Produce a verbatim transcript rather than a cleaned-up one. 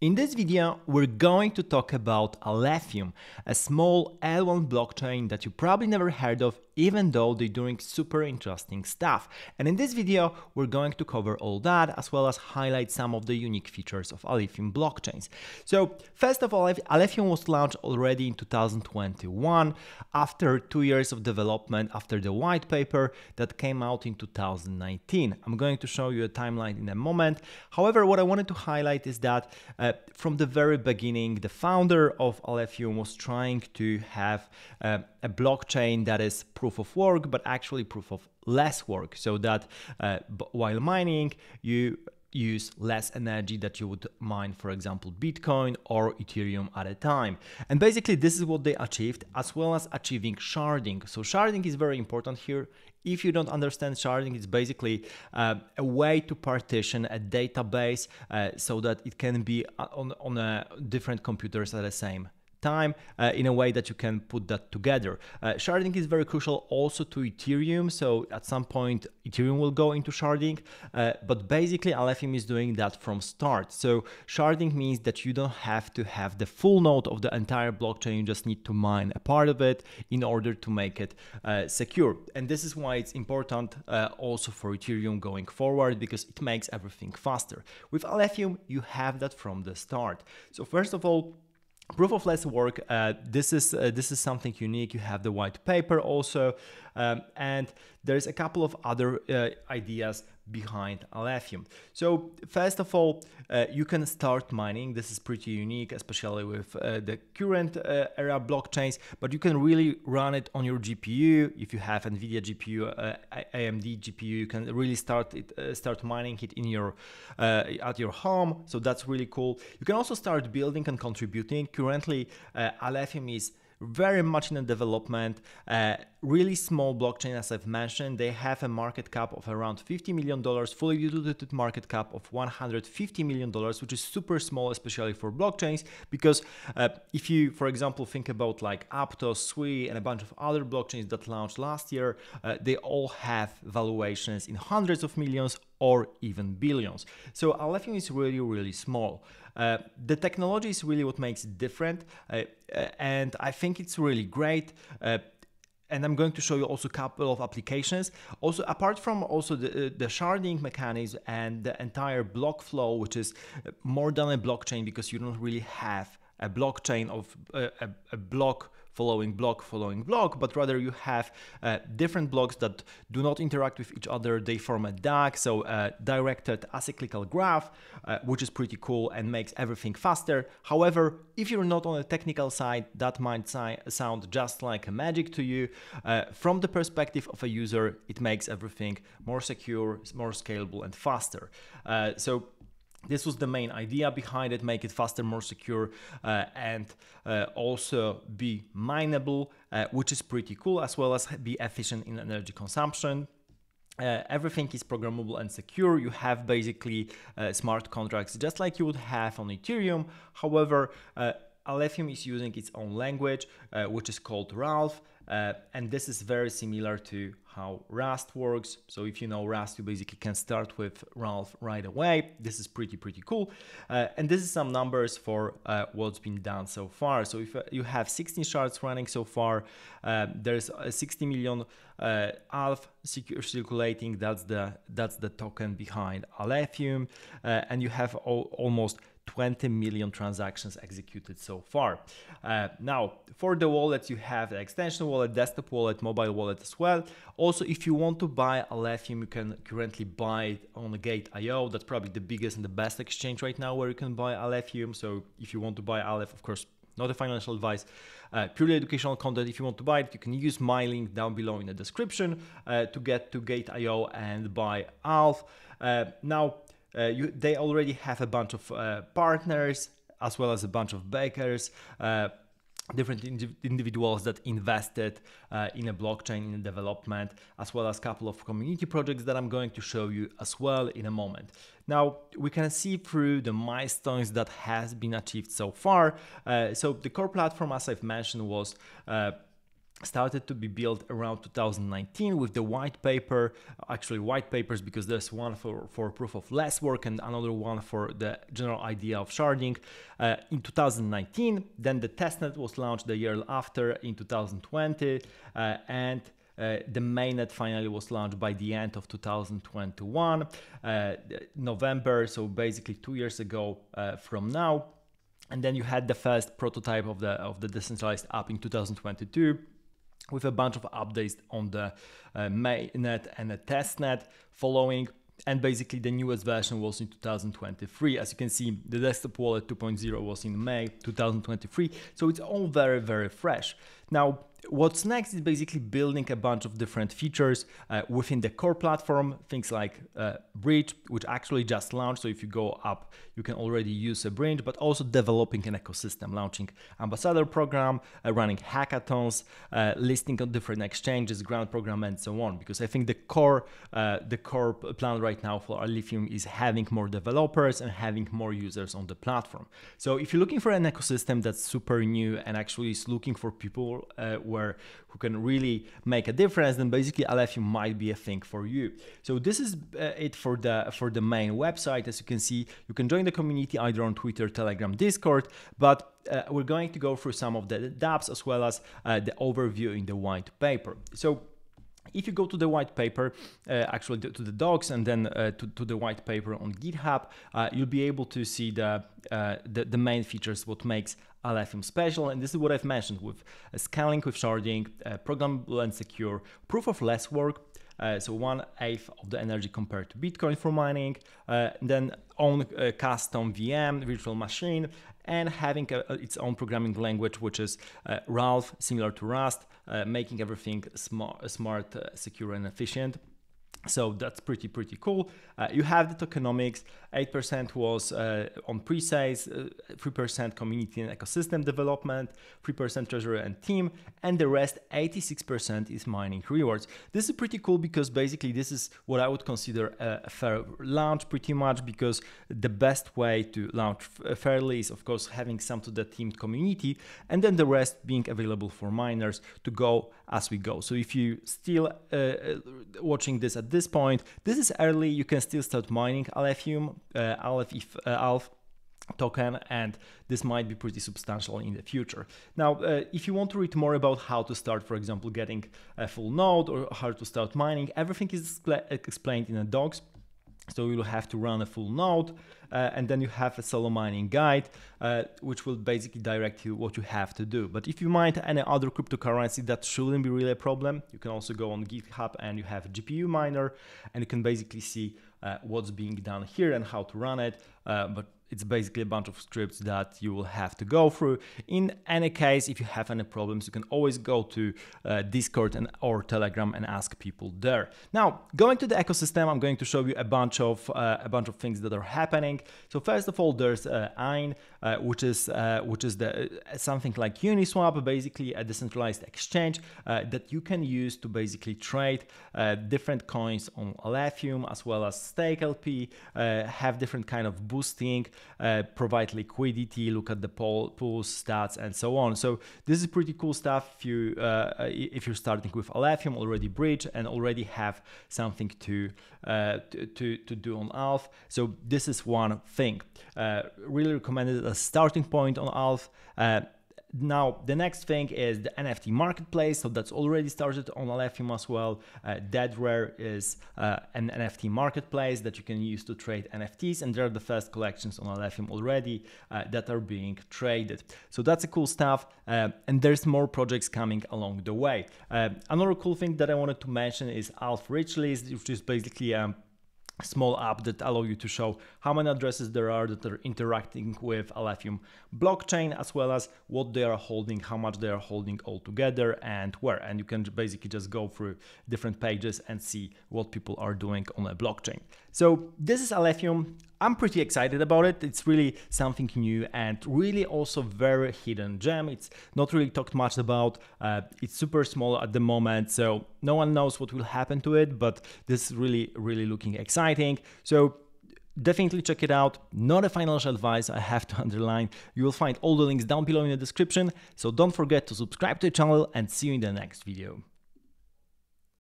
In this video, we're going to talk about Alephium, a small L one blockchain that you probably never heard of, even though they're doing super interesting stuff. And in this video, we're going to cover all that, as well as highlight some of the unique features of Alephium blockchains. So first of all, Alephium was launched already in two thousand twenty-one, after two years of development, after the white paper that came out in two thousand nineteen. I'm going to show you a timeline in a moment. However, what I wanted to highlight is that uh, Uh, from the very beginning, the founder of Alephium was trying to have uh, a blockchain that is proof of work, but actually proof of less work, so that uh, while mining, you use less energy that you would mine, for example, Bitcoin or Ethereum at a time. And basically, this is what they achieved, as well as achieving sharding. So sharding is very important here. If you don't understand sharding, it's basically uh, a way to partition a database uh, so that it can be on, on uh, different computers at the same time uh, in a way that you can put that together. Uh, sharding is very crucial also to Ethereum. So at some point, Ethereum will go into sharding, uh, but basically Alephium is doing that from start. So sharding means that you don't have to have the full node of the entire blockchain. You just need to mine a part of it in order to make it uh, secure. And this is why it's important uh, also for Ethereum going forward, because it makes everything faster. With Alephium, you have that from the start. So first of all, proof of less work, uh, this is uh, this is something unique. You have the white paper also, um, and there's a couple of other uh, ideas behind Alephium. So first of all, uh, you can start mining. This is pretty unique, especially with uh, the current uh, era blockchains, but you can really run it on your G P U. If you have NVIDIA G P U, uh, A M D G P U, you can really start it, uh, start mining it in your uh, at your home. So that's really cool. You can also start building and contributing. Currently, uh, Alephium is very much in the development, uh, really small blockchain, as I've mentioned. They have a market cap of around fifty million dollars, fully diluted market cap of one hundred fifty million dollars, which is super small, especially for blockchains, because uh, if you, for example, think about like Aptos, Sui, and a bunch of other blockchains that launched last year, uh, they all have valuations in hundreds of millions or even billions. So Alephium is really, really small. Uh, the technology is really what makes it different, uh, and I think it's really great. Uh, and I'm going to show you also a couple of applications. Also, apart from also the, uh, the sharding mechanism and the entire BlockFlow, which is more than a blockchain, because you don't really have a blockchain of uh, a, a block following block following block, but rather you have uh, different blocks that do not interact with each other. They form a D A G, so a directed acyclical graph, uh, which is pretty cool and makes everything faster. However, if you're not on the technical side, that might si sound just like magic to you. Uh, from the perspective of a user, it makes everything more secure, more scalable, and faster. Uh, so this was the main idea behind it: make it faster, more secure, uh, and uh, also be mineable, uh, which is pretty cool, as well as be efficient in energy consumption. Uh, everything is programmable and secure. You have basically uh, smart contracts, just like you would have on Ethereum. However, uh, Alephium is using its own language, uh, which is called Ralph. Uh, and this is very similar to how Rust works. So if you know Rust, you basically can start with Ralph right away. This is pretty, pretty cool. Uh, and this is some numbers for uh, what's been done so far. So if uh, you have sixteen shards running so far, uh, there's uh, sixty million uh, Alph circulating. That's the, that's the token behind Alephium. Uh, and you have al almost twenty million transactions executed so far. Uh, now, for the wallet, you have the extension wallet, desktop wallet, mobile wallet as well. Also, if you want to buy Alephium, you can currently buy it on Gate dot I O. That's probably the biggest and the best exchange right now where you can buy Alephium. So if you want to buy Aleph, of course, not a financial advice, uh, purely educational content. If you want to buy it, you can use my link down below in the description uh, to get to Gate dot I O and buy Alph. Uh, now, Uh, you, they already have a bunch of uh, partners, as well as a bunch of backers, uh, different indiv individuals that invested uh, in a blockchain in development, as well as a couple of community projects that I'm going to show you as well in a moment. Now, we can see through the milestones that has been achieved so far. Uh, so the core platform, as I've mentioned, was uh, started to be built around two thousand nineteen with the white paper, actually white papers, because there's one for, for proof of less work and another one for the general idea of sharding uh, in two thousand nineteen. Then the testnet was launched the year after in two thousand twenty, uh, and Uh, the mainnet finally was launched by the end of two thousand twenty-one, uh, November, so basically two years ago uh, from now. And then you had the first prototype of the of the decentralized app in two thousand twenty-two, with a bunch of updates on the uh, mainnet and the testnet following. And basically the newest version was in two thousand twenty-three. As you can see, the desktop wallet two point oh was in May two thousand twenty-three. So it's all very, very fresh. Now, what's next is basically building a bunch of different features uh, within the core platform, things like uh, Bridge, which actually just launched. So if you go up, you can already use a Bridge, but also developing an ecosystem, launching ambassador program, uh, running hackathons, uh, listing on different exchanges, grant program, and so on. Because I think the core, uh, the core plan right now for Alephium is having more developers and having more users on the platform. So if you're looking for an ecosystem that's super new and actually is looking for people uh, where who can really make a difference, then basically Alephium might be a thing for you. So this is uh, it for the for the main website. As you can see, you can join the community either on Twitter, Telegram, Discord, but uh, we're going to go through some of the dApps as well as uh, the overview in the white paper. So if you go to the white paper, uh, actually to the docs and then uh, to, to the white paper on GitHub, uh, you'll be able to see the, uh, the, the main features, what makes Alephium special. And this is what I've mentioned with uh, scaling, with sharding, uh, programmable and secure, proof of less work. Uh, so one eighth of the energy compared to Bitcoin for mining, uh, then own uh, custom V M, virtual machine, and having a, its own programming language, which is uh, Ralph, similar to Rust, uh, making everything smart, smart uh, secure and efficient. So that's pretty, pretty cool. Uh, you have the tokenomics, eight percent was uh, on pre-sales, uh, three percent community and ecosystem development, three percent treasury and team, and the rest, eighty-six percent is mining rewards. This is pretty cool because basically this is what I would consider a fair launch pretty much, because the best way to launch fairly is of course having some to the team community and then the rest being available for miners to go as we go. So if you still uh, watching this at this point, this is early, you can still start mining Alephium, uh, Aleph, if, uh, Alph token, and this might be pretty substantial in the future. Now, uh, if you want to read more about how to start, for example, getting a full node or how to start mining, everything is explained in the docs. So you'll have to run a full node, uh, and then you have a solo mining guide, uh, which will basically direct you what you have to do. But if you mine any other cryptocurrency, that shouldn't be really a problem. You can also go on GitHub and you have a G P U miner, and you can basically see uh, what's being done here and how to run it. Uh, but it's basically a bunch of scripts that you will have to go through. In any case, if you have any problems, you can always go to uh, Discord and or Telegram and ask people there. Now, going to the ecosystem, I'm going to show you a bunch of uh, a bunch of things that are happening. So first of all, there's uh, Ayin, uh, which is uh, which is the uh, something like Uniswap, basically a decentralized exchange uh, that you can use to basically trade uh, different coins on Alephium as well as Stake L P, uh, have different kind of boosting. Uh, provide liquidity, look at the pool, pool stats, and so on. So this is pretty cool stuff if, you, uh, if you're starting with Alephium, already bridge, and already have something to, uh, to, to, to do on Alph. So this is one thing. Uh, really recommended a starting point on Alph. Uh, Now, the next thing is the N F T marketplace. So that's already started on Alephium as well. Uh, Dead Rare is uh, an N F T marketplace that you can use to trade N F Ts. And there are the first collections on Alephium already uh, that are being traded. So that's a cool stuff. Uh, and there's more projects coming along the way. Uh, another cool thing that I wanted to mention is Alph Richlist, which is basically um, small app that allow you to show how many addresses there are that are interacting with Alephium blockchain, as well as what they are holding, how much they are holding all together and where. And you can basically just go through different pages and see what people are doing on a blockchain. So this is Alephium. I'm pretty excited about it. It's really something new and really also very hidden gem. It's not really talked much about. Uh, it's super small at the moment, so no one knows what will happen to it, but this is really, really looking exciting. So Definitely check it out. Not a financial advice, I have to underline. You will find all the links down below in the description. So don't forget to subscribe to the channel and see you in the next video.